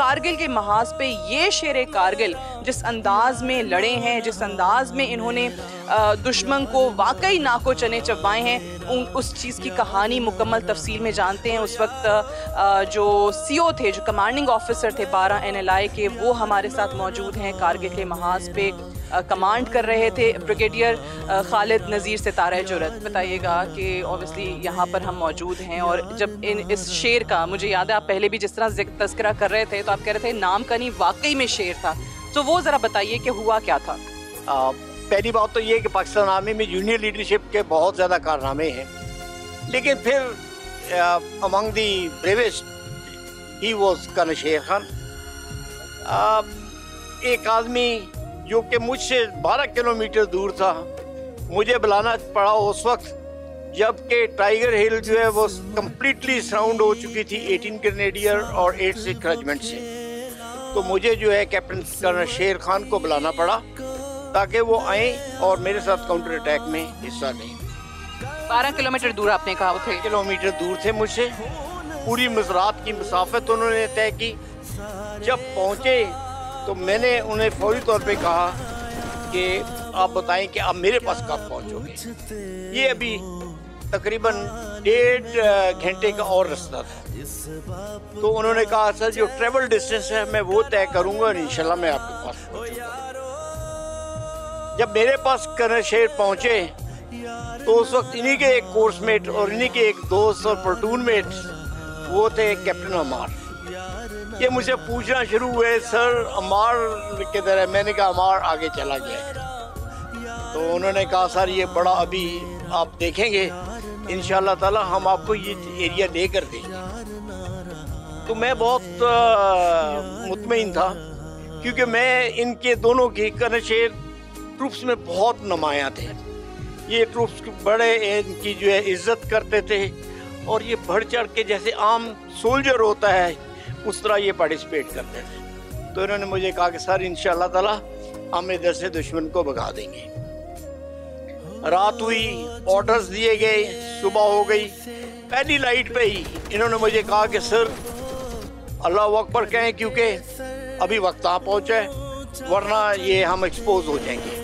कारगिल के महाज पे ये शेरे कारगिल जिस अंदाज में लड़े हैं, जिस अंदाज में इन्होंने दुश्मन को वाकई नाको चने चबाए हैं, उस चीज़ की कहानी मुकम्मल तफसील में जानते हैं। उस वक्त जो सीओ थे, जो कमांडिंग ऑफिसर थे पारा एनएलआई के, वो हमारे साथ मौजूद हैं, कारगिल के महाज पे कमांड कर रहे थे, ब्रिगेडियर खालिद नज़ीर सितारा जुरत। बताइएगा कि ऑब्वियसली यहाँ पर हम मौजूद हैं और जब इस शेर का, मुझे याद है आप पहले भी जिस तरह तस्करा कर रहे थे तो आप कह रहे थे नाम का नहीं वाकई में शेर था, तो वो ज़रा बताइए कि हुआ क्या था। पहली बात तो ये कि पाकिस्तान आर्मी में यूनियन लीडरशिप के बहुत ज़्यादा कारनामे हैं, लेकिन फिर among the bravest he was colonel Sher Khan. एक आदमी जो कि मुझसे 12 किलोमीटर दूर था, मुझे बुलाना पड़ा उस वक्त जबकि टाइगर हिल जो है वो कम्प्लीटली सराउंड हो चुकी थी 18 ग्रेनेडियर और 8 सिख रेजिमेंट से। तो मुझे जो है कैप्टन कर्नल शेर खान को बुलाना पड़ा ताकि वो आए और मेरे साथ काउंटर अटैक में हिस्सा लें। 12 किलोमीटर दूर आपने कहा थे? किलोमीटर दूर थे मुझसे, पूरी मज़रात की मसाफत उन्होंने तय की। जब पहुँचे तो मैंने उन्हें फौरी तौर पे कहा कि आप बताएं कि आप मेरे पास कब पहुंचोगे। ये अभी तकरीबन 1.5 घंटे का और रास्ता था। तो उन्होंने कहा सर जो ट्रेवल डिस्टेंस है मैं वो तय करूंगा और इंशाल्लाह मैं आपके पास पहुंचूंगा। जब मेरे पास कर्नल शेर पहुंचे तो उस वक्त इन्हीं के एक कोर्समेट और इन्हीं के एक दोस्त और प्लटून मेट वो थे कैप्टन अमार। ये मुझे पूछना शुरू हुए सर अमार किधर है? मैंने कहा अमार आगे चला गया। तो उन्होंने कहा सर ये बड़ा अभी आप देखेंगे इंशाल्लाह ताला हम आपको ये एरिया देकर देंगे। तो मैं बहुत मुतमईन था क्योंकि मैं इनके दोनों के कर्नल शेर ट्रूप्स में बहुत नुमाया थे। ये ट्रूप्स बड़े इनकी जो है इज्जत करते थे और ये बढ़ चढ़ के जैसे आम सोल्जर होता है उस तरह ये पार्टिसिपेट करते हैं। तो इन्होंने मुझे कहा कि सर इंशाल्लाह ताला हम इधर से दुश्मन को भगा देंगे। रात हुई, ऑर्डर्स दिए गए, सुबह हो गई। पहली लाइट पे ही इन्होंने मुझे कहा कि सर अल्लाह अकबर कहें क्योंकि अभी वक्त आ पहुँचा है वरना ये हम एक्सपोज हो जाएंगे।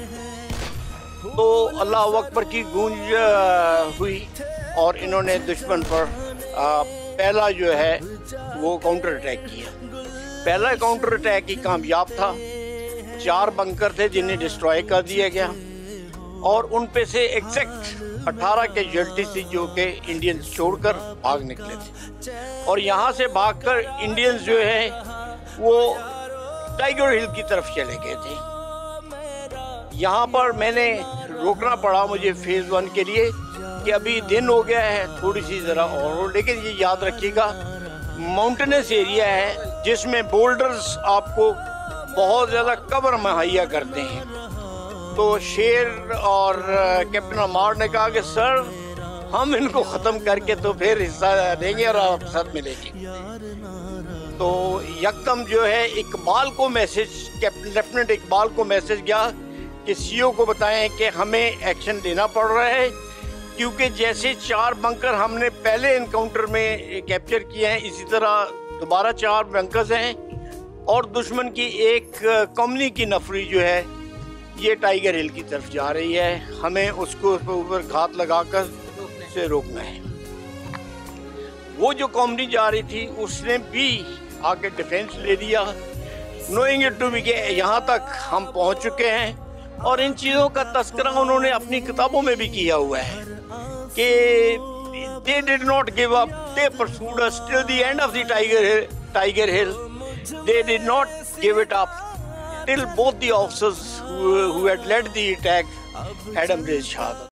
तो अल्लाह अकबर की गूंज हुई और इन्होंने दुश्मन पर पहला जो है वो काउंटर अटैक किया। पहला काउंटर अटैक ही कामयाब था। 4 बंकर थे जिन्हें डिस्ट्रॉय कर दिया गया और उन पे से एग्जैक्ट 18 कैजुअल्टी थी जो कि इंडियंस छोड़कर भाग निकले थे। और यहाँ से भागकर इंडियंस जो है वो टाइगर हिल की तरफ चले गए थे। यहाँ पर मैंने रोकना पड़ा मुझे फेज़ 1 के लिए कि अभी दिन हो गया है, थोड़ी सी ज़रा और हो, लेकिन ये याद रखिएगा माउंटेनस एरिया है जिसमें बोल्डर्स आपको बहुत ज़्यादा कवर मुहैया करते हैं। तो शेर और कैप्टन अमार ने कहा कि सर हम इनको ख़त्म करके तो फिर हिस्सा देंगे और आप साथ मिलेंगे। तो यकदम जो है इकबाल को मैसेज, कैप्टन लेफ्टिनेंट इकबाल को मैसेज गया कि सीओ को बताएं कि हमें एक्शन लेना पड़ रहा है क्योंकि जैसे 4 बंकर हमने पहले इनकाउंटर में कैप्चर किए हैं इसी तरह दोबारा 4 बंकर्स हैं और दुश्मन की एक कम्पनी की नफरी जो है ये टाइगर हिल की तरफ जा रही है, हमें उसको ऊपर घात लगाकर उसे रोकना है। वो जो कम्पनी जा रही थी उसने भी आके डिफेंस ले लिया, नोइंग इट टू बी के यहाँ तक हम पहुँच चुके हैं। और इन चीज़ों का तस्करा उन्होंने अपनी किताबों में भी किया हुआ है कि they did not give up, they pursued us till the end of the Tiger Hill, they did not give it up till both the officers who had led the attack had embraced jihad.